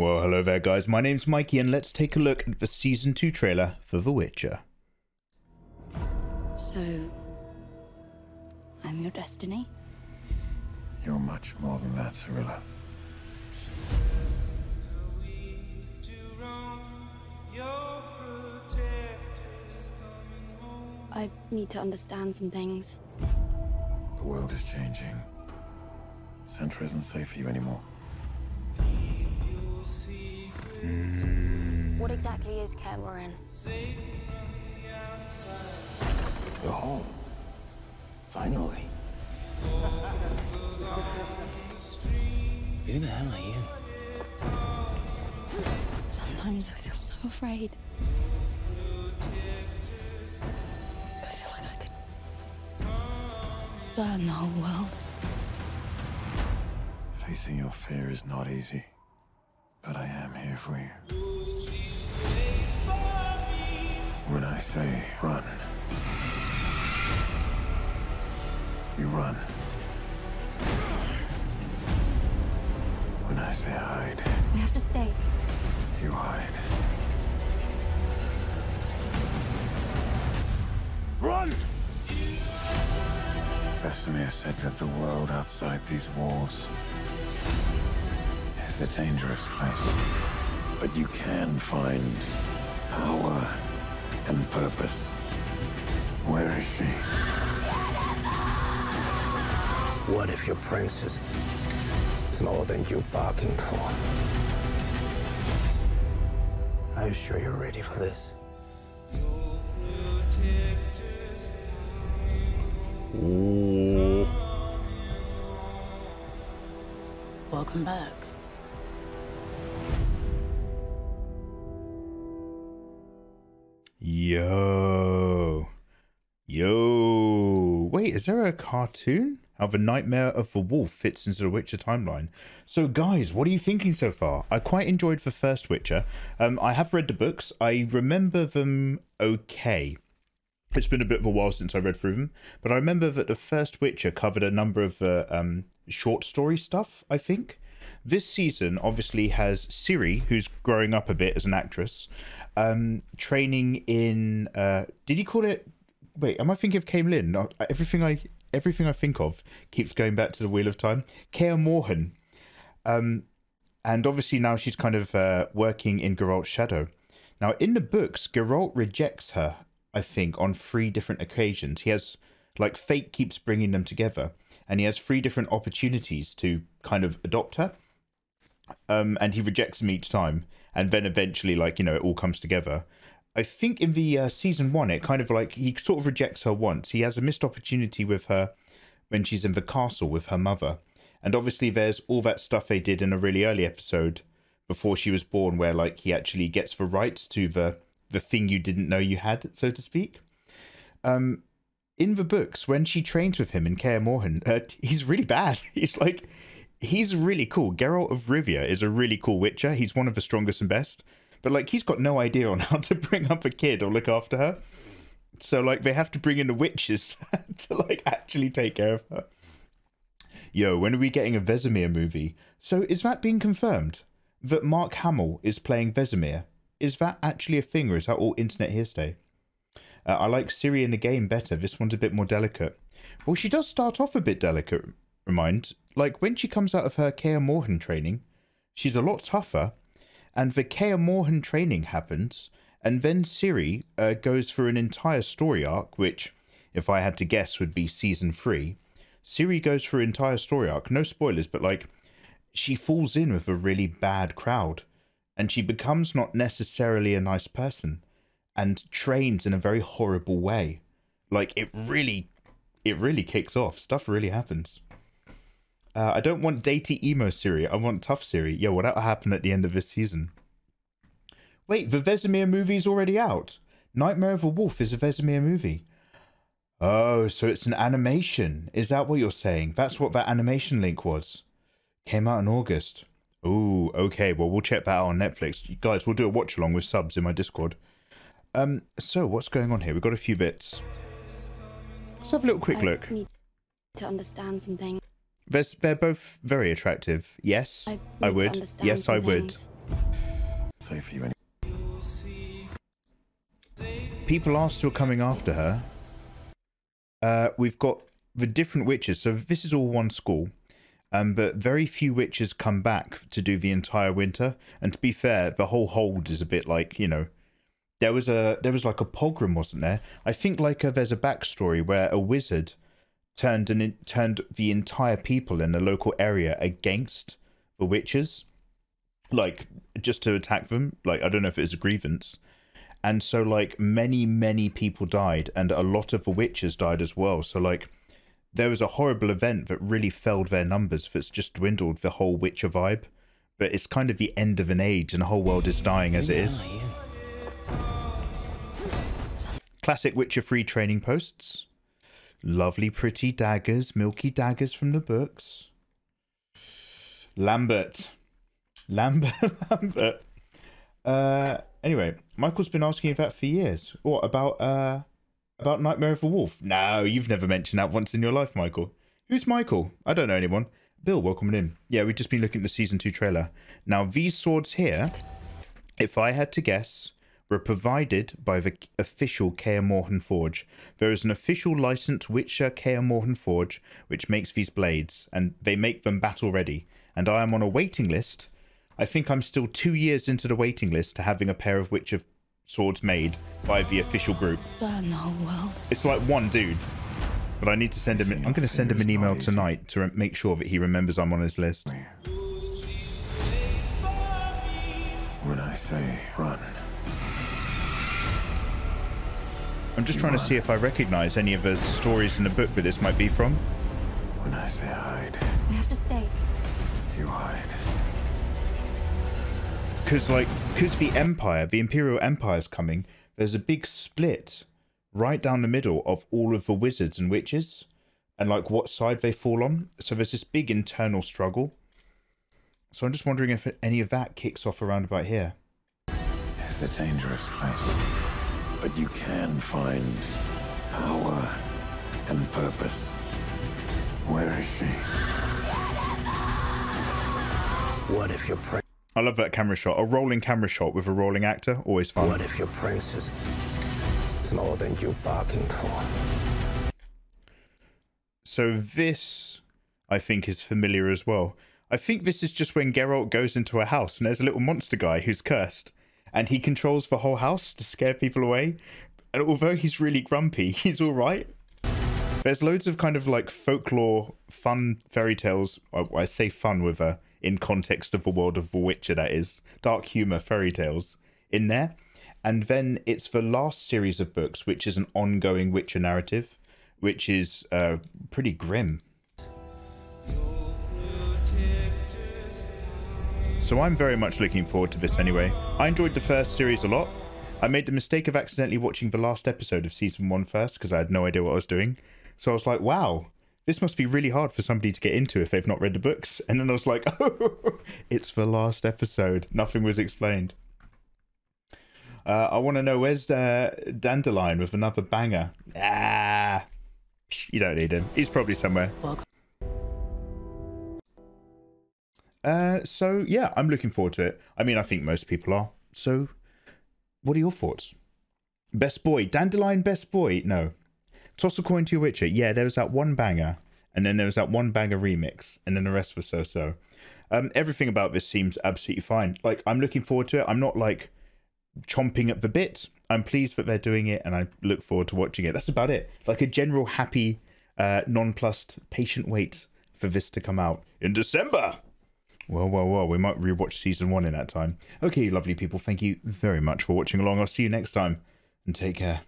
Well, hello there guys, my name's Mikey and let's take a look at the Season 2 trailer for The Witcher. So, I'm your destiny? You're much more than that, Cirilla. I need to understand some things. The world is changing. Centra isn't safe for you anymore. What exactly is Kaer Morhen? You're home. Finally. Who the hell are you? Sometimes I feel so afraid. I feel like I could burn the whole world. Facing your fear is not easy. But I am here for you. When I say run, you run. When I say hide, we have to stay. You hide. Run! Vesemir said that the world outside these walls is a dangerous place, but you can find power and purpose. Where is she? What if your princess is more than you bargained for? Are you sure you're ready for this? Ooh. Welcome back. Yo. Wait, is there a cartoon? How the Nightmare of the Wolf fits into the Witcher timeline. So guys, what are you thinking so far? I quite enjoyed the first Witcher. I have read the books. I remember them okay. It's been a bit of a while since I read through them, but I remember that the first Witcher covered a number of short story stuff, I think. This season obviously has Ciri, who's growing up a bit as an actress, training in did he call it, wait, am I thinking of Camelin? Everything I think of keeps going back to the Wheel of Time. Kaer Morhen, and obviously now she's kind of working in Geralt's shadow. Now in the books, Geralt rejects her, I think, on 3 different occasions. He has, like, fate keeps bringing them together, and he has 3 different opportunities to kind of adopt her, and he rejects them each time, and then eventually, like, you know, it all comes together. I think in the season 1, it kind of, like, he sort of rejects her once. He has a missed opportunity with her when she's in the castle with her mother, and obviously there's all that stuff they did in a really early episode before she was born, where, like, he actually gets the rights to the thing you didn't know you had, so to speak. In the books, when she trains with him in Kaer Morhen, he's really bad. He's really cool. Geralt of Rivia is a really cool Witcher. He's one of the strongest and best. But, like, he's got no idea on how to bring up a kid or look after her. So, like, they have to bring in the witches to, like, actually take care of her. Yo, when are we getting a Vesemir movie? So, is that being confirmed? That Mark Hamill is playing Vesemir? Is that actually a thing, or is that all internet hearsay? I like Ciri in the game better. This one's a bit more delicate. Well, she does start off a bit delicate, remind. Like, when she comes out of her Kaer Morhen training, she's a lot tougher. And the Kaer Morhen training happens. And then Ciri goes for an entire story arc, which, if I had to guess, would be season 3. Ciri goes for an entire story arc. No spoilers, but, like, she falls in with a really bad crowd. And she becomes not necessarily a nice person. And trains in a very horrible way. Like, it really kicks off. Stuff really happens. I don't want datey emo Ciri. I want tough Ciri. Yeah, whatever happened at the end of this season. Wait, the Vesemir movie's already out. Nightmare of the Wolf is a Vesemir movie. Oh, so it's an animation. Is that what you're saying? That's what that animation link was. Came out in August. Ooh, okay. Well, we'll check that out on Netflix. You guys, we'll do a watch along with subs in my Discord. So what's going on here? We've got a few bits. Let's have a little quick look. I need to understand something. They're both very attractive. Yes, I would. Yes, I would. safe for you anyway. People are still coming after her. We've got the different witches. So this is all one school. But very few witches come back to do the entire winter. And to be fair, the whole hold is a bit like, you know, there was like a pogrom, wasn't there? I think like there's a backstory where a wizard turned the entire people in the local area against the witches, like just to attack them. Like, I don't know if it was a grievance. And so like many people died, and a lot of the witches died as well. So like there was a horrible event that really felled their numbers, that's just dwindled the whole Witcher vibe. But it's kind of the end of an age and the whole world is dying as it is. Classic Witcher 3 training posts. Lovely pretty daggers, milky daggers from the books. Lambert. Anyway, Michael's been asking you that for years. What, about Nightmare of the Wolf? No, you've never mentioned that once in your life, Michael. Who's Michael? I don't know anyone. Bill, welcome in. Yeah, we've just been looking at the Season 2 trailer. Now, these swords here, if I had to guess, were provided by the official Kaer Morhen Forge. There is an official licensed Witcher Kaer Morhen Forge, which makes these blades, and they make them battle-ready. And I am on a waiting list. I think I'm still 2 years into the waiting list to having a pair of Witcher swords made by the official group. It's like one dude, but I need to send him. I'm going to send him an email tonight to make sure that he remembers I'm on his list. When I say run, I'm just trying to see if I recognize any of the stories in the book that this might be from. When I say hide, we have to stay. You hide. Because, like, because the Empire, the Imperial Empire's coming, there's a big split right down the middle of all of the wizards and witches and, like, what side they fall on. So there's this big internal struggle. So I'm just wondering if any of that kicks off around about here. It's a dangerous place, but you can find power and purpose. Where is she? What if you're pregnant? I love that camera shot. A rolling camera shot with a rolling actor. Always fun. What if your princess is more than you bargained for? So this, I think, is familiar as well. I think this is just when Geralt goes into a house and there's a little monster guy who's cursed. And he controls the whole house to scare people away. And although he's really grumpy, he's all right. There's loads of kind of like folklore, fun fairy tales. I say fun with a... in context of the world of The Witcher, that is. Dark humour, fairy tales in there. And then it's the last series of books, which is an ongoing Witcher narrative, which is pretty grim. So I'm very much looking forward to this anyway. I enjoyed the first series a lot. I made the mistake of accidentally watching the last episode of Season 1 first because I had no idea what I was doing. So I was like, wow. This must be really hard for somebody to get into if they've not read the books. And then I was like, oh, it's the last episode. Nothing was explained. I want to know, where's Dandelion with another banger? Ah, you don't need him. He's probably somewhere. So, yeah, I'm looking forward to it. I mean, I think most people are. So, what are your thoughts? Best boy. Dandelion, best boy. No. Toss a coin to your Witcher. Yeah, there was that one banger. And then there was that one banger remix. And then the rest was so-so. Everything about this seems absolutely fine. Like, I'm looking forward to it. I'm not, like, chomping at the bit. I'm pleased that they're doing it. And I look forward to watching it. That's about it. Like, a general happy, nonplussed, patient wait for this to come out in December. Well, well, well. We might rewatch Season 1 in that time. Okay, lovely people. Thank you very much for watching along. I'll see you next time. And take care.